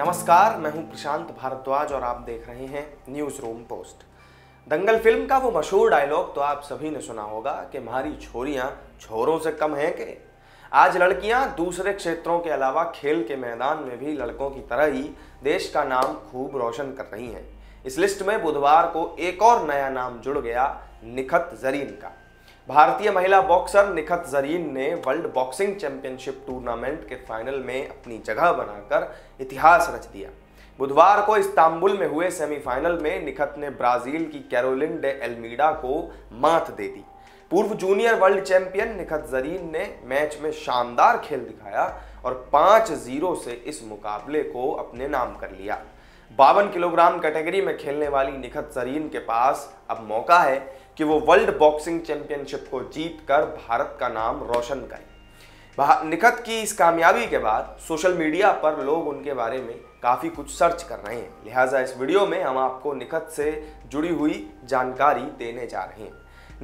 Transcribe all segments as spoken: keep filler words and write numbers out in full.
नमस्कार, मैं हूं प्रशांत भारद्वाज और आप देख रहे हैं news room post. Dangal film का वो मशहूर डायलॉग तो आप सभी ने सुना होगा कि हमारी छोरियां छोरों से कम हैं कि आज लड़कियां दूसरे क्षेत्रों के अलावा खेल के मैदान में भी लड़कों की तरह ही देश का नाम खूब रोशन कर रही हैं। इस लिस्ट में बुधवार को एक और नया नाम जुड़ गया, निखत ज़रीन का। भारतीय महिला बॉक्सर निखत ज़रीन ने वर्ल्ड बॉक्सिंग चैंपियनशिप टूर्नामेंट के फाइनल में अपनी जगह बनाकर इतिहास रच दिया। बुधवार को इस्तांबुल में हुए सेमीफाइनल में निखत ने ब्राज़ील की कैरोलिन डे एल्मीडा को मात दे दी। पूर्व junior world champion Nikhat Zareen ने मैच में शानदार खेल दिखाया और पाँच जीरो से इस मुकाबले को अपने नाम कर लिया। बावन किलोग्राम कैटेगरी में खेलने वाली निखत ज़रीन के पास अब मौका है कि वो वर्ल्ड बॉक्सिंग चैंपियनशिप को जीतकर भारत का नाम रोशन करे। निखत की इस कामयाबी के बाद सोशल मीडिया पर लोग उनके बारे में काफ़ी कुछ सर्च कर रहे हैं, लिहाजा इस वीडियो में हम आपको निखत से जुड़ी हुई जानकारी देने जा रहे हैं।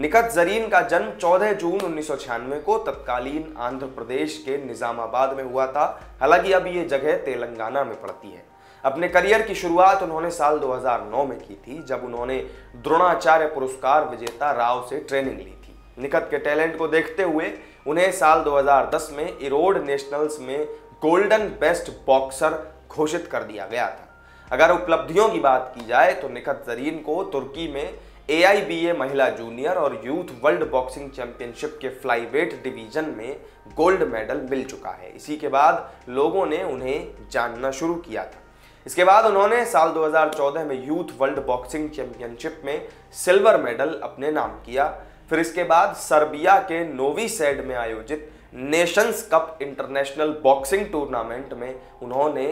निखत ज़रीन का जन्म चौदह जून उन्नीस सौ छियानवे को तत्कालीन आंध्र प्रदेश के निजामाबाद में हुआ था। हालांकि अब ये जगह तेलंगाना में पड़ती है। अपने करियर की शुरुआत उन्होंने साल दो हज़ार नौ में की थी, जब उन्होंने द्रोणाचार्य पुरस्कार विजेता राव से ट्रेनिंग ली थी। निखत के टैलेंट को देखते हुए उन्हें साल दो हज़ार दस में इरोड नेशनल्स में गोल्डन बेस्ट बॉक्सर घोषित कर दिया गया था। अगर उपलब्धियों की बात की जाए तो निखत ज़रीन को तुर्की में ए आई बी ए महिला जूनियर और यूथ वर्ल्ड बॉक्सिंग चैंपियनशिप के फ्लाईवेट डिवीजन में गोल्ड मेडल मिल चुका है। इसी के बाद लोगों ने उन्हें जानना शुरू किया था। इसके बाद उन्होंने साल दो हज़ार चौदह में यूथ वर्ल्ड बॉक्सिंग चैंपियनशिप में सिल्वर मेडल अपने नाम किया। फिर इसके बाद सर्बिया के नोवी सैड में आयोजित nations cup international boxing tournament में उन्होंने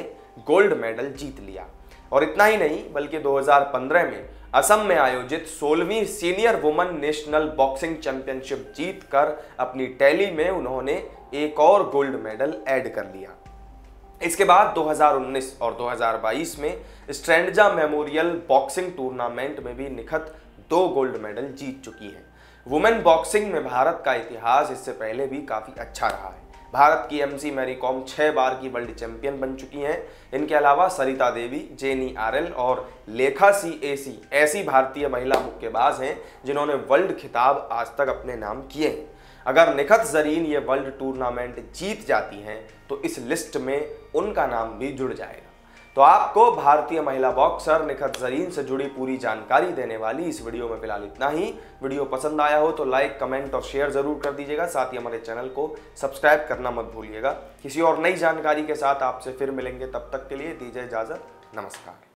गोल्ड मेडल जीत लिया। और इतना ही नहीं बल्कि दो हज़ार पंद्रह में असम में आयोजित सोलहवीं senior women national boxing championship जीतकर अपनी टैली में उन्होंने एक और गोल्ड मेडल ऐड कर लिया। इसके बाद दो हज़ार उन्नीस और दो हज़ार बाईस में स्ट्रेंडजा मेमोरियल बॉक्सिंग टूर्नामेंट में भी निखत दो गोल्ड मेडल जीत चुकी है। वुमेन बॉक्सिंग में भारत का इतिहास इससे पहले भी काफ़ी अच्छा रहा है। भारत की एम सी मेरी कॉम छः बार की वर्ल्ड चैंपियन बन चुकी हैं। इनके अलावा सरिता देवी, जे नी आर एल और लेखा सी ए सी ऐसी भारतीय महिला मुक्केबाज हैं जिन्होंने वर्ल्ड खिताब आज तक अपने नाम किए हैं। अगर निखत ज़रीन ये वर्ल्ड टूर्नामेंट जीत जाती हैं तो इस लिस्ट में उनका नाम भी जुड़ जाएगा। तो आपको भारतीय महिला बॉक्सर निखत ज़रीन से जुड़ी पूरी जानकारी देने वाली इस वीडियो में फिलहाल इतना ही। वीडियो पसंद आया हो तो लाइक, कमेंट और शेयर ज़रूर कर दीजिएगा। साथ ही हमारे चैनल को सब्सक्राइब करना मत भूलिएगा। किसी और नई जानकारी के साथ आपसे फिर मिलेंगे, तब तक के लिए दीजिए इजाज़त। नमस्कार।